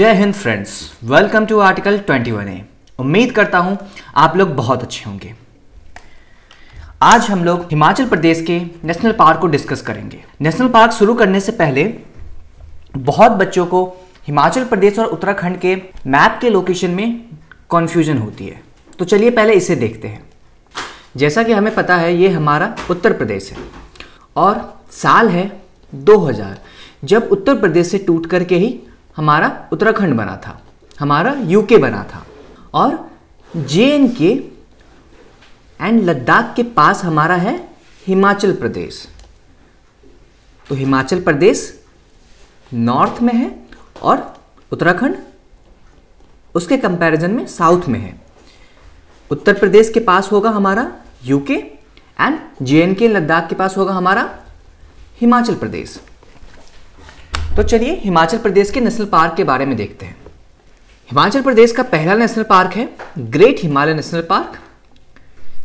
जय हिंद friends, welcome to article 21A। उम्मीद करता हूं आप लोग बहुत अच्छे होंगे। आज हम लोग हिमाचल प्रदेश के नेशनल पार्क को डिस्कस करेंगे। नेशनल पार्क शुरू करने से पहले बहुत बच्चों को हिमाचल प्रदेश और उत्तराखंड के मैप के लोकेशन में कन्फ्यूजन होती है, तो चलिए पहले इसे देखते हैं। जैसा कि हमें पता है ये हमारा उत्तर प्रदेश है और साल है 2000, जब उत्तर प्रदेश से टूट करके ही हमारा उत्तराखंड बना था, हमारा यूके बना था और जेएनके एंड लद्दाख के पास हमारा है हिमाचल प्रदेश। तो हिमाचल प्रदेश नॉर्थ में है और उत्तराखंड उसके कंपैरिजन में साउथ में है। उत्तर प्रदेश के पास होगा हमारा यूके एंड जेएनके लद्दाख के पास होगा हमारा हिमाचल प्रदेश। तो चलिए हिमाचल प्रदेश के नेशनल पार्क के बारे में देखते हैं। हिमाचल प्रदेश का पहला नेशनल पार्क है great Himalayan national park,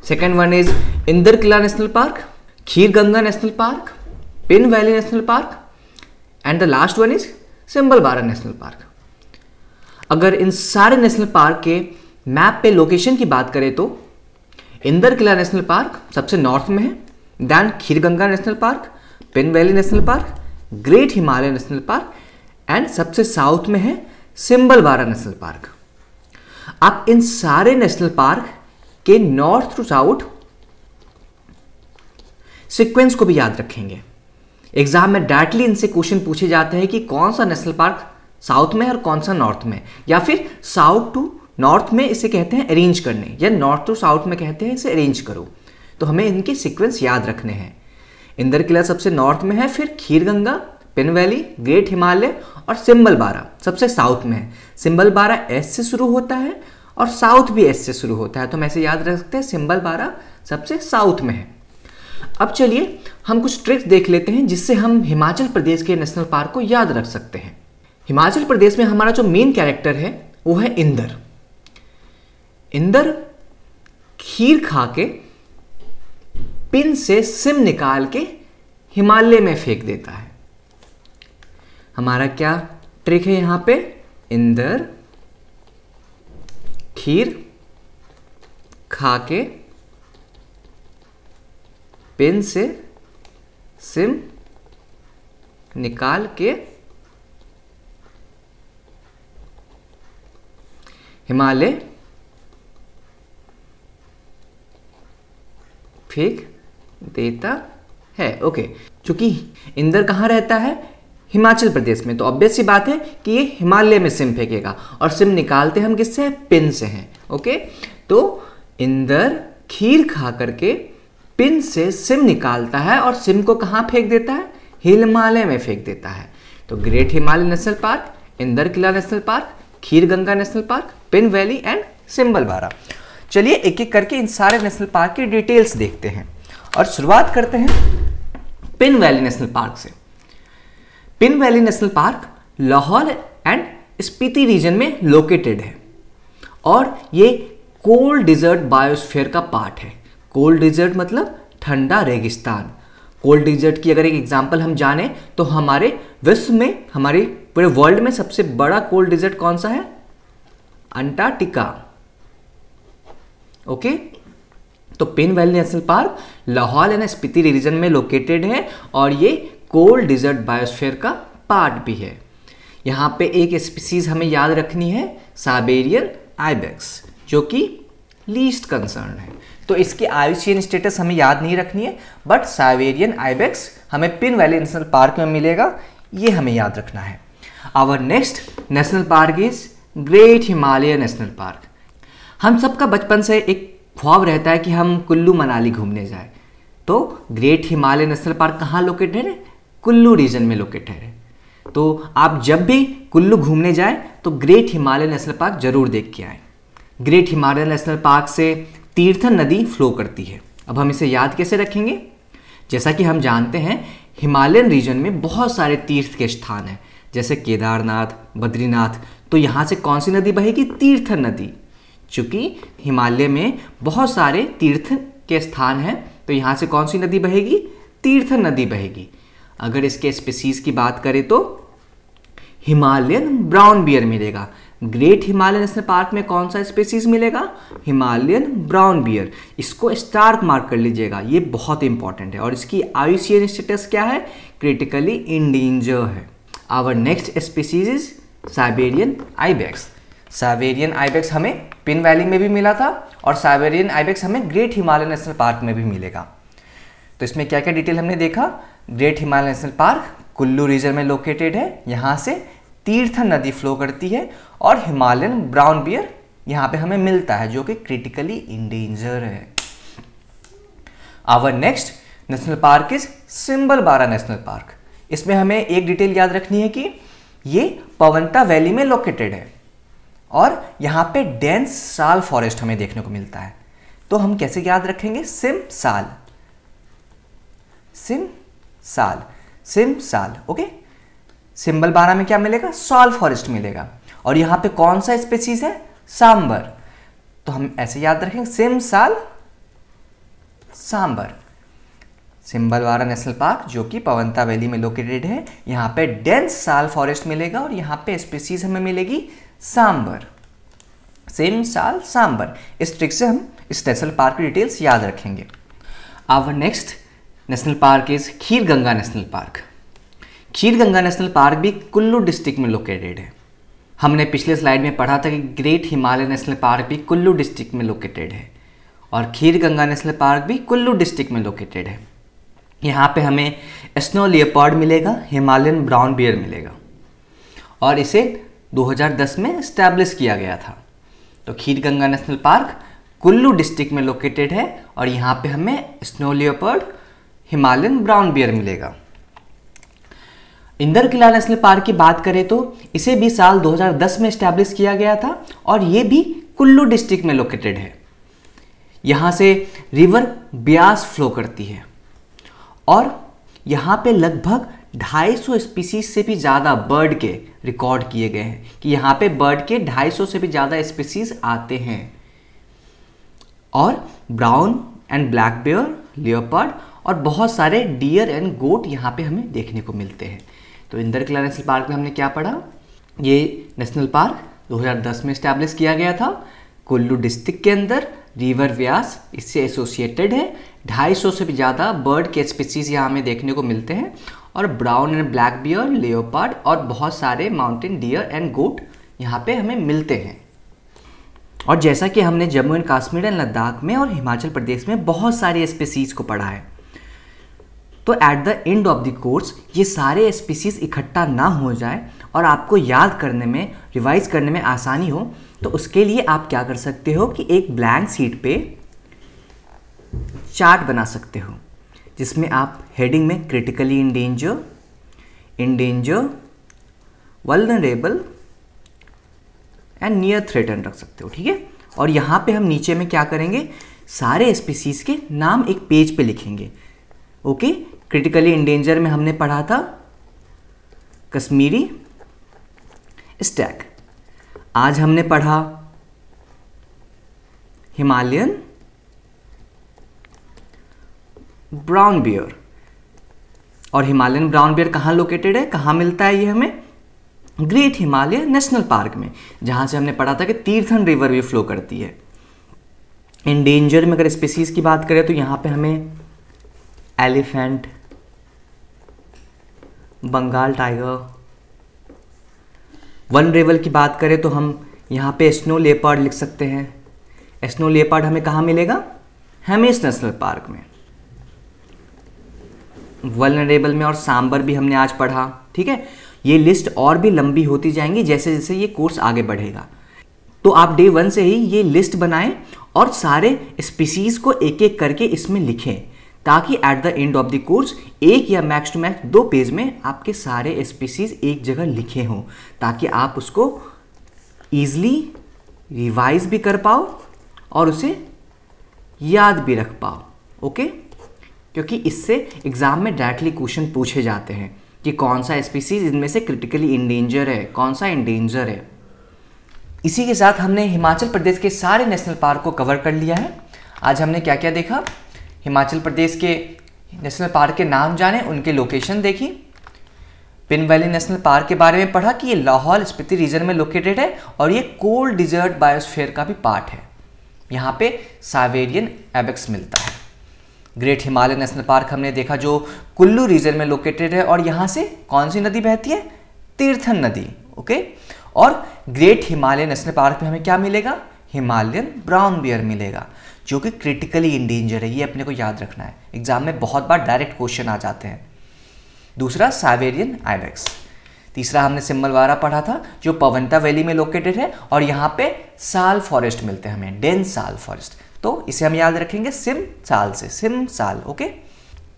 second one is Inderkilla national park, Kheerganga national park, Pin valley national park and the last one is Simbalbara national park. अगर इन सारे नेशनल पार्क के मैप पे लोकेशन की बात करें तो इंदरकिला नेशनल पार्क सबसे नॉर्थ में है, then Kheerganga national park, Pin valley national park, great Himalayan national park and सबसे साउथ में है सिम्बलबारा नेशनल पार्क। आप इन सारे नेशनल पार्क के नॉर्थ टू साउथ सीक्वेंस को भी याद रखेंगे। एग्जाम में डायरेक्टली इनसे क्वेश्चन पूछे जाते हैं कि कौन सा नेशनल पार्क साउथ में और कौन सा नॉर्थ में, या फिर साउथ टू नॉर्थ में इसे कहते हैं अरेंज करने, या नॉर्थ टू साउथ में कहते हैं इसे अरेंज करो। तो हमें इनके सीक्वेंस याद रखने हैं। इंदरकिला सबसे नॉर्थ में है, फिर खीरगंगा, पिन वैली, ग्रेट हिमालय और सिम्बलबारा सबसे साउथ में है। सिम्बलबारा एस से शुरू होता है और साउथ भी एस से शुरू होता है, तो हम ऐसे याद रख सकते हैं सिम्बलबारा सबसे साउथ में है। अब चलिए हम कुछ ट्रिक्स देख लेते हैं जिससे हम हिमाचल प्रदेश के नेशनल पार्क को याद रख सकते हैं। हिमाचल प्रदेश में हमारा जो मेन कैरेक्टर है वो है इंदर। इंदर खीर खा के पिन से सिम निकाल के हिमालय में फेंक देता है। हमारा क्या ट्रिक है यहां पे, इंदर खीर खा के पिन से सिम निकाल के हिमालय फेंक देता है। ओके, चूंकि इंदर कहाँ रहता है, हिमाचल प्रदेश में, तो ऑब्वियस सी बात है कि ये हिमालय में सिम फेंकेगा और सिम निकालते हम किससे हैं, पिन से हैं। ओके, तो इंदर खीर खा करके पिन से सिम निकालता है और सिम को कहाँ फेंक देता है, हिमालय में फेंक देता है। तो great Himalaya national park, Inderkilla national park, Kheerganga national park, Pin valley and Simbalbara. चलिए एक एक करके इन सारे नेशनल पार्क की डिटेल्स देखते हैं और शुरुआत करते हैं पिन वैली नेशनल पार्क से। Pin valley national park Lahaul and Spiti region में लोकेटेड है और ये कोल्ड डिजर्ट बायोस्फीयर का पार्ट है। कोल्ड डिजर्ट मतलब ठंडा रेगिस्तान। कोल्ड डिजर्ट की अगर एक एग्जांपल हम जाने तो हमारे विश्व में, हमारे पूरे वर्ल्ड में सबसे बड़ा कोल्ड डिजर्ट कौन सा है, अंटार्कटिका। ओके तो Pin valley national park Lahaul and Spiti region में लोकेटेड है और ये कोल्ड डिजर्ट बायोस्फीयर का पार्ट भी है। यहाँ पे एक स्पीसीज हमें याद रखनी है, साइबेरियन आइबेक्स, जो कि लीस्ट कंसर्न है, तो इसकी आईयूसीएन स्टेटस हमें याद नहीं रखनी है, बट साइबेरियन आइबेक्स हमें पिन वैली नेशनल पार्क में मिलेगा, ये हमें याद रखना है। Our next national park is great Himalaya national park. हम सबका बचपन से एक ख्वाब रहता है कि हम कुल्लू मनाली घूमने जाए, तो ग्रेट हिमालय नेशनल पार्क कहाँ लोकेटेड है, कुल्लू रीजन में लोकेटेड है। तो आप जब भी कुल्लू घूमने जाएं तो ग्रेट हिमालय नेशनल पार्क जरूर देख के आएँ। ग्रेट हिमालय नेशनल पार्क से तीर्थन नदी फ्लो करती है। अब हम इसे याद कैसे रखेंगे, जैसा कि हम जानते हैं हिमालयन रीजन में बहुत सारे तीर्थ के स्थान हैं, जैसे केदारनाथ, बद्रीनाथ, तो यहाँ से कौन सी नदी बहेगी, तीर्थन नदी। चूँकि हिमालय में बहुत सारे तीर्थ के स्थान हैं तो यहाँ से कौन सी नदी बहेगी, तीर्थन नदी बहेगी। अगर इसके स्पीसीज़ की बात करें तो हिमालयन ब्राउन बियर मिलेगा। ग्रेट हिमालयन नेशनल पार्क में कौन सा स्पीसीज मिलेगा? Himalayan brown bear. इसको स्टार मार्क कर लीजिएगा, ये बहुत इंपॉर्टेंट है। और इसकी आईयूसीएन स्टेटस क्या है? क्रिटिकली इंडेंजर है। Our next species is Siberian ibex. Siberian ibex हमें पिन वैली में भी मिला था और साइबेरियन आइबेक्स हमें ग्रेट हिमालयन नेशनल पार्क में भी मिलेगा। तो इसमें क्या क्या डिटेल हमने देखा? Great Himalayan national park Kullu region में लोकेटेड है, यहाँ से तीर्थन नदी फ्लो करती है और हिमालयन ब्राउन बियर यहाँ पे हमें मिलता है जो कि क्रिटिकली इंडेंजर है। Our next national park is Simbalbara national park. इसमें हमें एक डिटेल याद रखनी है कि ये पवनता वैली में लोकेटेड है और यहाँ पे डेंस साल फॉरेस्ट हमें देखने को मिलता है। तो हम कैसे याद रखेंगे? सिम साल, ओके। सिम्बलबारा में क्या मिलेगा? साल फॉरेस्ट मिलेगा और यहाँ पे कौन सा स्पीसीज है? सांबर। तो हम ऐसे याद रखेंगे सिम साल सांबर। सिम्बलबारा नेशनल पार्क जो कि पवनता वैली में लोकेटेड है, यहाँ पे डेंस साल फॉरेस्ट मिलेगा और यहाँ पे स्पीसीज हमें मिलेगी सांबर, सिम साल सांबर। इस ट्रिक से हम इस नेशनल पार्क की डिटेल्स याद रखेंगे। Our next national park is Kheerganga national park. Kheerganga national park भी कुल्लू डिस्ट्रिक्ट में लोकेटेड है। हमने पिछले स्लाइड में पढ़ा था कि ग्रेट हिमालयन नेशनल पार्क भी कुल्लू डिस्ट्रिक्ट में लोकेटेड है और खीरगंगा नेशनल पार्क भी कुल्लू डिस्ट्रिक्ट में लोकेटेड है। यहाँ पे हमें स्नो लियोपार्ड मिलेगा, हिमालयन ब्राउन बियर मिलेगा और इसे 2010 में इस्टेब्लिश किया गया था। तो Kheerganga national park Kullu district में लोकेटेड है और यहाँ पे हमें snow leopard, Himalayan brown bear मिलेगा। इंदरकिला नेशनल पार्क की बात करें तो इसे भी साल 2010 में इस्टेब्लिश किया गया था और ये भी कुल्लू डिस्ट्रिक्ट में लोकेटेड है। यहाँ से रिवर ब्यास फ्लो करती है और यहाँ पे लगभग 250 स्पीसीज से भी ज़्यादा बर्ड के रिकॉर्ड किए गए हैं कि यहाँ पे बर्ड के 250 से भी ज़्यादा स्पीसीज आते हैं। और brown and black bear, leopard और बहुत सारे डियर एंड गोट यहाँ पे हमें देखने को मिलते हैं। तो इंदरकिला नेशनल पार्क में हमने क्या पढ़ा? ये नेशनल पार्क 2010 में इस्टेब्लिश किया गया था, कुल्लू डिस्ट्रिक्ट के अंदर, रिवर व्यास इससे एसोसिएटेड है, 250 से भी ज़्यादा बर्ड के स्पीसीज यहाँ हमें देखने को मिलते हैं और brown and black bear, leopard और बहुत सारे माउंटेन डियर एंड गोट यहाँ पे हमें मिलते हैं। और जैसा कि हमने जम्मू एंड कश्मीर एंड लद्दाख में और हिमाचल प्रदेश में बहुत सारी स्पीसीज को पढ़ा है, तो at the end of the course ये सारे स्पीसीज इकट्ठा ना हो जाए और आपको याद करने में, रिवाइज करने में आसानी हो, तो उसके लिए आप क्या कर सकते हो कि एक ब्लैंक शीट पे चार्ट बना सकते हो जिसमें आप हेडिंग में critically endanger, endanger, vulnerable and near threaten रख सकते हो, ठीक है। और यहाँ पे हम नीचे में क्या करेंगे? सारे स्पीसीज के नाम एक पेज पे लिखेंगे, ओके। क्रिटिकली इंडेंजर में हमने पढ़ा था कश्मीरी स्टैग, आज हमने पढ़ा हिमालयन ब्राउन बियर। और हिमालयन ब्राउन बियर कहाँ लोकेटेड है, कहाँ मिलता है? ये हमें ग्रेट हिमालयन नेशनल पार्क में, जहाँ से हमने पढ़ा था कि तीर्थन रिवर भी फ्लो करती है। इंडेंजर में अगर स्पीसीज की बात करें तो यहाँ पे हमें एलिफेंट, बंगाल टाइगर। वल्नरेबल की बात करें तो हम यहाँ पे स्नो लेपर्ड लिख सकते हैं। स्नो लेपर्ड हमें कहाँ मिलेगा? हेमिस नेशनल पार्क में। वल्नरेबल में और सांबर भी हमने आज पढ़ा, ठीक है। ये लिस्ट और भी लंबी होती जाएंगी जैसे जैसे ये कोर्स आगे बढ़ेगा। तो आप डे 1 से ही ये लिस्ट बनाएं और सारे स्पीसीज को एक एक करके इसमें लिखें ताकि at the end of the course एक या मैक्स टू मैक्स 2 पेज में आपके सारे स्पीसीज एक जगह लिखे हों ताकि आप उसको ईजिली रिवाइज भी कर पाओ और उसे याद भी रख पाओ, ओके। क्योंकि इससे एग्ज़ाम में डायरेक्टली क्वेश्चन पूछे जाते हैं कि कौन सा स्पीसीज इनमें से क्रिटिकली इंडेंजर है, कौन सा इंडेंजर है। इसी के साथ हमने हिमाचल प्रदेश के सारे नेशनल पार्क को कवर कर लिया है। आज हमने क्या क्या देखा? हिमाचल प्रदेश के नेशनल पार्क के नाम जाने, उनके लोकेशन देखी, पिन वैली नेशनल पार्क के बारे में पढ़ा कि ये लाहौल स्पीति रीजन में लोकेटेड है और ये कोल्ड डिजर्ट बायोस्फीयर का भी पार्ट है। यहाँ पे साइबेरियन एबेक्स मिलता है। ग्रेट हिमालयन नेशनल पार्क हमने देखा जो कुल्लू रीजन में लोकेटेड है और यहाँ से कौन सी नदी बहती है? तीर्थन नदी। ओके, और ग्रेट हिमालयन नेशनल पार्क में हमें क्या मिलेगा? हिमालयन ब्राउन बियर मिलेगा जो कि क्रिटिकली इंडेंजर है। ये अपने को याद रखना है, एग्जाम में बहुत बार डायरेक्ट क्वेश्चन आ जाते हैं। दूसरा साइबेरियन आइबेक्स। तीसरा हमने सिम्बलवारा पढ़ा था जो पवंता वैली में लोकेटेड है और यहाँ पे साल फॉरेस्ट मिलते हैं हमें, डेंस साल फॉरेस्ट। तो इसे हम याद रखेंगे सिम साल से, सिम साल। ओके,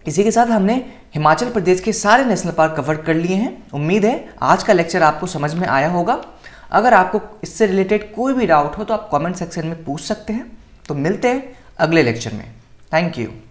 इसी के साथ हमने हिमाचल प्रदेश के सारे नेशनल पार्क कवर कर लिए हैं। उम्मीद है आज का लेक्चर आपको समझ में आया होगा। अगर आपको इससे रिलेटेड कोई भी डाउट हो तो आप कमेंट सेक्शन में पूछ सकते हैं। तो मिलते हैं अगले लेक्चर में। Thank you.